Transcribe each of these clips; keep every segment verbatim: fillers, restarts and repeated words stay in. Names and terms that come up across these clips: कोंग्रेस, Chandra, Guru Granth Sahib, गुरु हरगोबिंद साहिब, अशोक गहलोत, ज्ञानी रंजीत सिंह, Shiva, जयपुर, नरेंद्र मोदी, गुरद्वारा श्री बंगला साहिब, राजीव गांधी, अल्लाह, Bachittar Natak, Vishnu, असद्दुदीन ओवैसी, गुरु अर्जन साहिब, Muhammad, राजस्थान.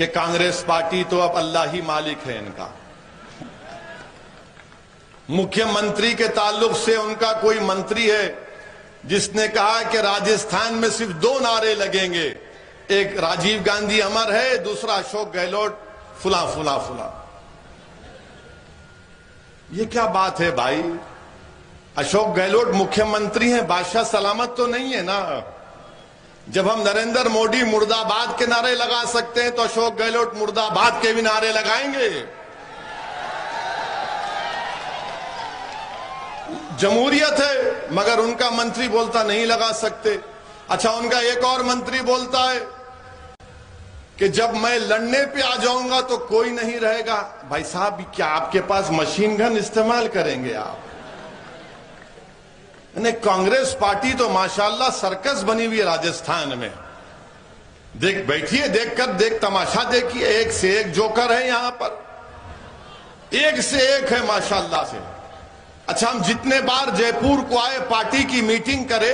कि कांग्रेस पार्टी तो अब अल्लाह ही मालिक है इनका। मुख्यमंत्री के ताल्लुक से उनका कोई मंत्री है जिसने कहा कि राजस्थान में सिर्फ दो नारे लगेंगे, एक राजीव गांधी अमर है, दूसरा अशोक गहलोत फुला फुला फुला। ये क्या बात है भाई? अशोक गहलोत मुख्यमंत्री हैं, बादशाह सलामत तो नहीं है ना। जब हम नरेंद्र मोदी मुर्दाबाद के नारे लगा सकते हैं तो अशोक गहलोत मुर्दाबाद के भी नारे लगाएंगे। जमहूरियत है मगर उनका मंत्री बोलता नहीं लगा सकते। अच्छा, उनका एक और मंत्री बोलता है कि जब मैं लड़ने पे आ जाऊंगा तो कोई नहीं रहेगा। भाई साहब, क्या आपके पास मशीन गन इस्तेमाल करेंगे आप? यानी कांग्रेस पार्टी तो माशाल्लाह सर्कस बनी हुई है राजस्थान में। देख बैठिए, देख कर देख तमाशा देखिए, एक से एक जोकर है यहां पर, एक से एक है माशाल्लाह से। अच्छा, हम जितने बार जयपुर को आए पार्टी की मीटिंग करे,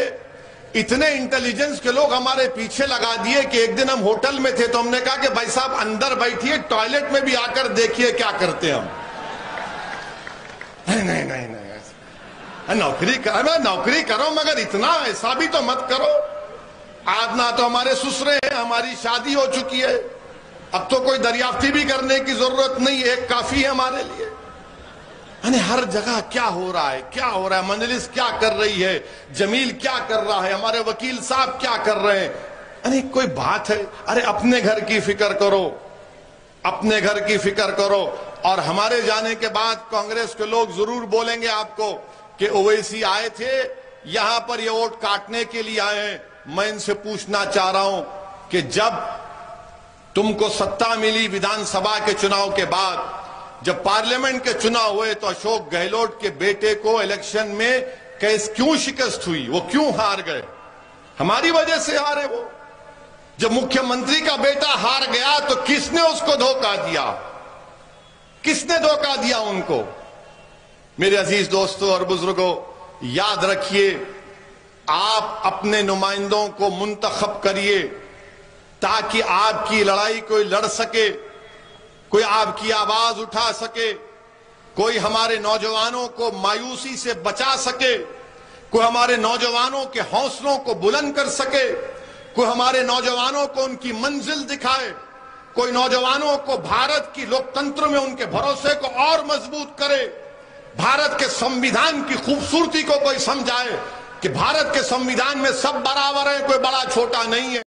इतने इंटेलिजेंस के लोग हमारे पीछे लगा दिए कि एक दिन हम होटल में थे तो हमने कहा कि भाई साहब अंदर बैठिए, टॉयलेट में भी आकर देखिए क्या करते हम। नहीं नहीं नहीं, नहीं। नौकरी करो, नौकरी करो मगर इतना ऐसा भी तो मत करो। आज ना तो हमारे ससुरे हैं, हमारी शादी हो चुकी है, अब तो कोई दरियाफ्ती भी करने की जरूरत नहीं, एक काफी है हमारे लिए। हर जगह क्या हो रहा है, क्या हो रहा है, मंजलिस क्या कर रही है, जमील क्या कर रहा है, हमारे वकील साहब क्या कर रहे हैं। अरे कोई बात है? अरे अपने घर की फिक्र करो, अपने घर की फिक्र करो। और हमारे जाने के बाद कांग्रेस के लोग जरूर बोलेंगे आपको कि ओवैसी आए थे यहां पर, ये वोट काटने के लिए आए हैं। मैं इनसे पूछना चाह रहा हूं कि जब तुमको सत्ता मिली विधानसभा के चुनाव के बाद, जब पार्लियामेंट के चुनाव हुए तो अशोक गहलोत के बेटे को इलेक्शन में कैसे क्यों शिकस्त हुई, वो क्यों हार गए? हमारी वजह से हारे वो। जब मुख्यमंत्री का बेटा हार गया तो किसने उसको धोखा दिया, किसने धोखा दिया उनको? मेरे अजीज दोस्तों और बुजुर्गों, याद रखिए, आप अपने नुमाइंदों को मुंतखब करिए ताकि आपकी लड़ाई कोई लड़ सके, कोई आपकी आवाज उठा सके, कोई हमारे नौजवानों को मायूसी से बचा सके, कोई हमारे नौजवानों के हौसलों को बुलंद कर सके, कोई हमारे नौजवानों को उनकी मंजिल दिखाए, कोई नौजवानों को भारत की लोकतंत्र में उनके भरोसे को और मजबूत करे, भारत के संविधान की खूबसूरती को कोई समझाए कि भारत के संविधान में सब बराबर है, कोई बड़ा छोटा नहीं है।